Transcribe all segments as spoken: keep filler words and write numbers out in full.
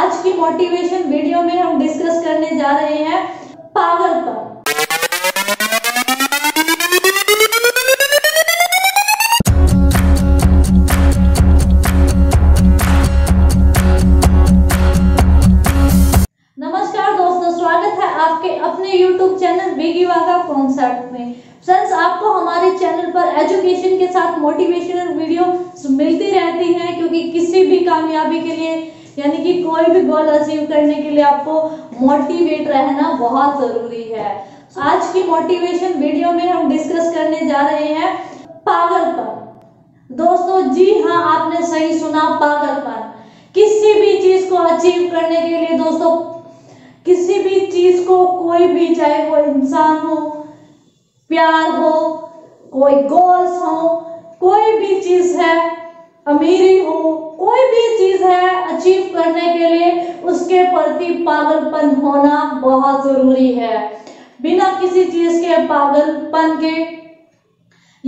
आज की motivation video में हम डिस्कस करने जा रहे हैं पागलपन। नमस्कार दोस्तों, स्वागत है आपके अपने YouTube चैनल विगिवागा कॉन्सेप्ट में। फ्रेंड्स, आपको हमारे चैनल पर एजुकेशन के साथ मोटिवेशनल वीडियो मिलती रहती है, क्योंकि किसी भी कामयाबी के लिए यानी कि कोई भी गोल अचीव करने के लिए आपको मोटिवेट रहना बहुत जरूरी है। आज की मोटिवेशन वीडियो में हम डिस्कस करने जा रहे हैं पागलपन। दोस्तों जी हाँ, आपने सही सुना, पागलपन। किसी भी चीज को अचीव करने के लिए दोस्तों, किसी भी चीज को कोई भी, चाहे वो इंसान हो, प्यार हो, कोई गोल्स हो, कोई भी चीज है, अमीरी हो, कोई भी चीज है, अचीव करने के लिए उसके प्रति पागलपन होना बहुत जरूरी है। बिना किसी चीज के पागलपन के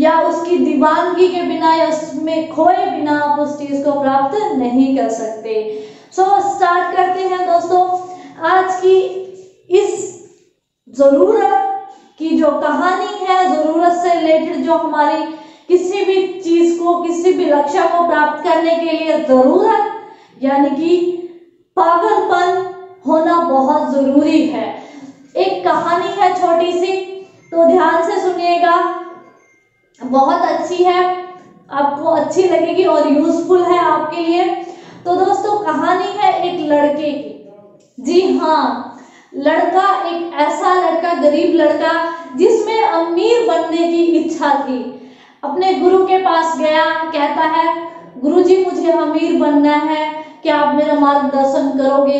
या उसकी दीवानगी के बिना या उसमें खोए बिना आप उस चीज को प्राप्त नहीं कर सकते। सो स्टार्ट करते हैं दोस्तों आज की इस जरूरत की जो कहानी है, जरूरत से रिलेटेड जो हमारी किसी भी चीज को, किसी भी लक्ष्य को प्राप्त करने के लिए जरूरत यानी कि पागलपन होना बहुत जरूरी है। एक कहानी है छोटी सी, तो ध्यान से सुनिएगा, बहुत अच्छी है, आपको अच्छी लगेगी और यूजफुल है आपके लिए। तो दोस्तों कहानी है एक लड़के की। जी हाँ, लड़का, एक ऐसा लड़का, गरीब लड़का जिसमें अमीर बनने की इच्छा थी। अपने गुरु के पास गया, कहता है गुरुजी मुझे अमीर बनना है, क्या आप मेरा मार्गदर्शन करोगे।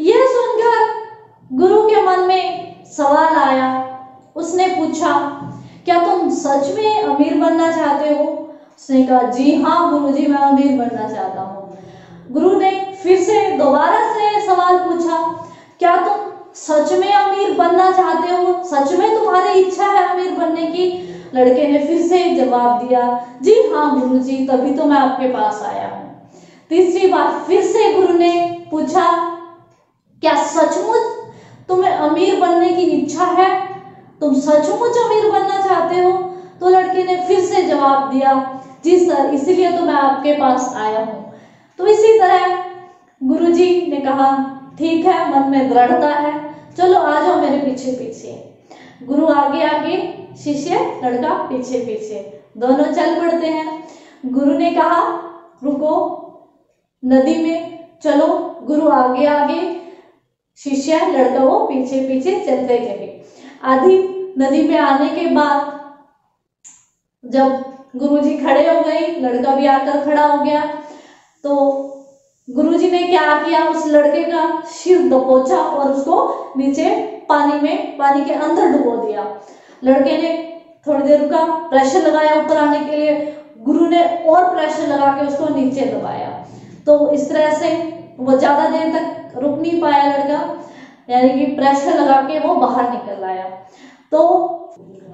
यह सुनकर गुरु के मन में सवाल आया। उसने पूछा क्या तुम सच में अमीर बनना चाहते हो। उसने कहा जी हाँ गुरुजी, मैं अमीर बनना चाहता हूँ। गुरु ने फिर से दोबारा से सवाल पूछा क्या तुम सच में अमीर बनना चाहते हो, सच में तुम्हारी इच्छा है अमीर बनने की। लड़के ने फिर से जवाब दिया जी हाँ गुरुजी, तभी तो मैं आपके पास आया हूँ। तीसरी बार फिर से गुरु ने पूछा क्या सचमुच तुम्हें अमीर बनने की इच्छा है, तुम सचमुच अमीर बनना चाहते हो। तो लड़के ने फिर से जवाब दिया जी सर, इसीलिए तो मैं आपके पास आया हूँ। तो इसी तरह गुरुजी ने कहा ठीक है, मन में दृढ़ता है, चलो आ जाओ मेरे पीछे पीछे। गुरु आगे आगे, शिष्य लड़का पीछे पीछे, दोनों चल पड़ते हैं। गुरु ने कहा रुको नदी में, चलो गुरु आगे आगे, शिष्य लड़का वो पीछे पीछे चलते गए। आधी नदी पे आने के बाद जब गुरुजी खड़े हो गए, लड़का भी आकर खड़ा हो गया, तो गुरुजी ने क्या किया, उस लड़के का सिर दबोचा और उसको नीचे पानी में, पानी के अंदर डुबो दिया। लड़के ने थोड़ी देर रुका, प्रेशर लगाया ऊपर आने के लिए, गुरु ने और प्रेशर लगा के उसको नीचे दबाया। तो इस तरह से वो ज्यादा देर तक रुक नहीं पाया लड़का, यानी कि प्रेशर लगा के वो बाहर निकल आया। तो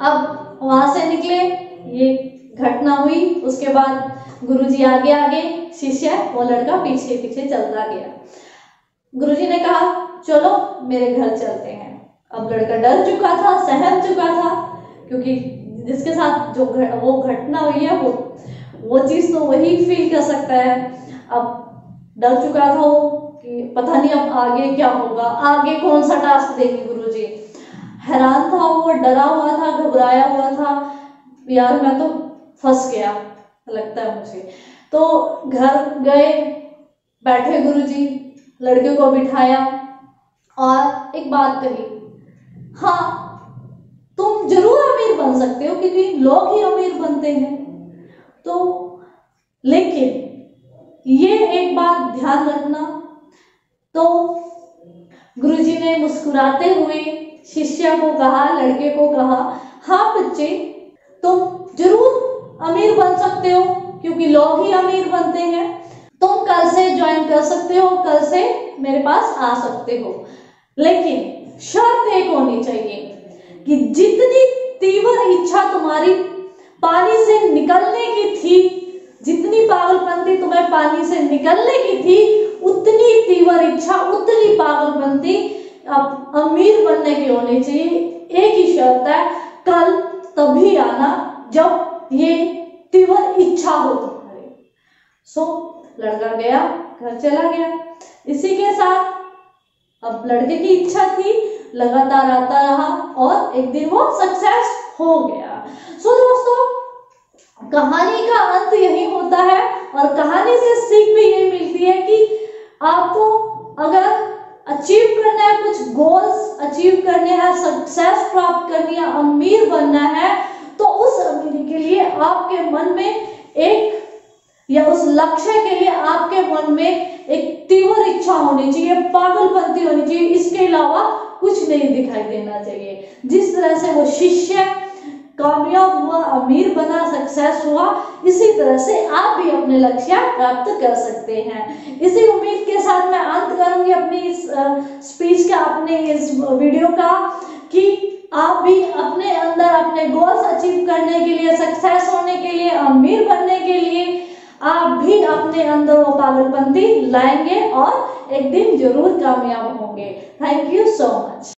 अब वहां से निकले, ये घटना हुई। उसके बाद गुरुजी आगे आगे, शिष्य वो लड़का पीछे पीछे चलता गया। गुरुजी ने कहा चलो मेरे घर चलते हैं। अब लड़का डर चुका था, सहम चुका था, क्योंकि जिसके साथ जो घट, वो घटना हुई है वो वो चीज तो वही फील कर सकता है। अब डर चुका था कि पता नहीं अब आगे क्या होगा, आगे कौन सा टास्क देंगे गुरुजी। हैरान था वो, डरा हुआ था, घबराया हुआ था, यार मैं तो फंस गया लगता है मुझे। तो घर गए, बैठे गुरुजी, लड़के को बिठाया और एक बात कही, हाँ तुम जरूर अमीर बन सकते हो, क्योंकि लोग ही अमीर बनते हैं। तो लेकिन ये एक बात ध्यान रखना। तो गुरुजी ने मुस्कुराते हुए शिष्य को कहा, लड़के को कहा हाँ बच्चे तुम जरूर अमीर बन सकते हो, क्योंकि लोग ही अमीर बनते हैं। तुम कल से ज्वाइन कर सकते हो, कल से मेरे पास आ सकते हो, लेकिन शर्त एक होनी चाहिए कि जितनी तीव्र इच्छा तुम्हारी पानी से निकलने की थी, जितनी पागलपंती तुम्हें पानी से निकलने की थी उतनी तीव्र इच्छा, उतनी पागलपंती अब अमीर बनने की होनी चाहिए। एक ही शर्त है, कल तभी आना जब ये तीव्र इच्छा हो तुम्हारी। सो लड़का गया, घर चला गया। इसी के साथ अब लड़के की इच्छा थी, लगातार आता रहा और एक दिन वो सक्सेस हो गया। सो दोस्तों, कहानी का अंत यही होता है और कहानी से सीख भी यही मिलती है कि आपको अगर अचीव करना है, कुछ गोल्स अचीव करने हैं, सक्सेस प्राप्त करनी है, अमीर बनना है, तो उस अमीरी के लिए आपके मन में एक, या उस लक्ष्य के लिए आपके मन में एक तीव्र इच्छा होनी चाहिए, पागलपंती होनी चाहिए। इसके अलावा कुछ नहीं दिखाई देना चाहिए। जिस तरह से वो शिष्य कामयाब हुआ, अमीर बना, सक्सेस हुआ, इसी तरह से आप भी अपने लक्ष्य प्राप्त कर सकते हैं। इसी उम्मीद के साथ मैं अंत करूंगी अपनी इस स्पीच का, अपने इस वीडियो का, कि आप भी अपने अंदर अपने गोल्स अचीव करने के लिए, सक्सेस होने के लिए, अमीर बनने के लिए आप भी अपने अंदर वो पागलपंती लाएंगे और एक दिन जरूर कामयाब होंगे। Thank you so much.